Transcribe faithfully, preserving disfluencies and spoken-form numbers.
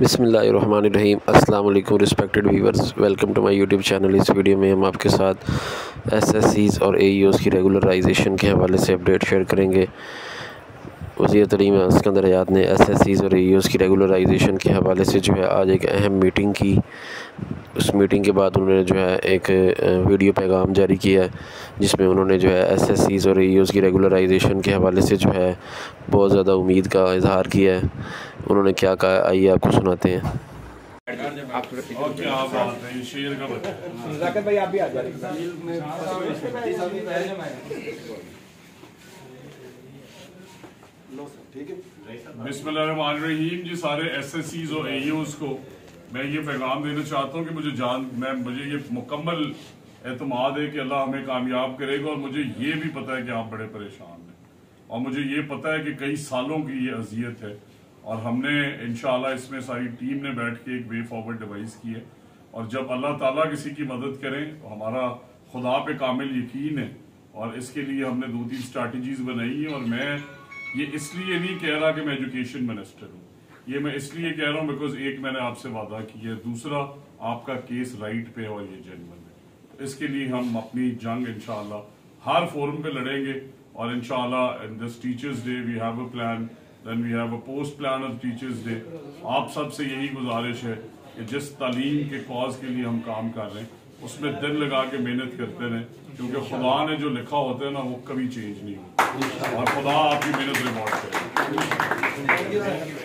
बिस्मिल्लाहिर्रहमानिर्रहीम। अस्सलाम वालेकुम respected viewers, welcome to my YouTube channel. इस वीडियो में हम आपके साथ एसएससीज़ और एईओज़ की रेगुलराइजेशन के हवाले से अपडेट शेयर करेंगे। वज़ीर ए तलीम राना सिकंदर हयात ने एसएससीज़ और एईओज़ की रेगुलराइजेशन के हवाले से जो है आज एक अहम मीटिंग की। उस मीटिंग के बाद उन्होंने जो है एक वीडियो पैगाम जारी किया है, जिसमें उन्होंने जो है एसएससीज़ और एईओज़ की रेगुलराइजेशन के हवाले से जो है बहुत ज़्यादा उम्मीद का इजहार किया है। उन्होंने क्या कहा, आइए आपको सुनाते हैं। बिस्मिल्लाहिर्रहमानिर्रहीम जी, सारे एसएससीज़ और एईओज़ को मैं ये पैगाम देना चाहता हूँ कि मुझे जान मैं मुझे ये मुकम्मल एतमाद है कि अल्लाह हमें कामयाब करेगा। और मुझे ये भी पता है कि आप बड़े परेशान हैं, और मुझे ये पता है कि कई सालों की ये अजियत है। और हमने इंशाअल्लाह इसमें सारी टीम ने बैठ के एक वे फॉरवर्ड डिवाइस की है। और जब अल्लाह ताला किसी की मदद करें, हमारा खुदा पे कामिल यकीन है, और इसके लिए हमने दो तीन स्ट्रैटेजीज बनाई है। और मैं ये इसलिए नहीं कह रहा कि मैं एजुकेशन मिनिस्टर हूँ, ये मैं इसलिए कह रहा हूँ बिकॉज एक मैंने आपसे वादा किया है, दूसरा आपका केस राइट पे है और ये जेन्युइन है। इसके लिए हम अपनी जंग इंशाल्लाह हर फोरम पे लड़ेंगे। और इंशाल्लाह in this teachers day we have a plan, then we have a post plan of teachers day. आप सब से यही गुजारिश है कि जिस तालीम के कॉज के लिए हम काम कर रहे हैं उसमें दिल लगा के मेहनत करते रहें, क्योंकि खुदा ने जो लिखा होता है ना वो कभी चेंज नहीं होता, और खुदा आपकी मेहनत रिवॉर्ड करे।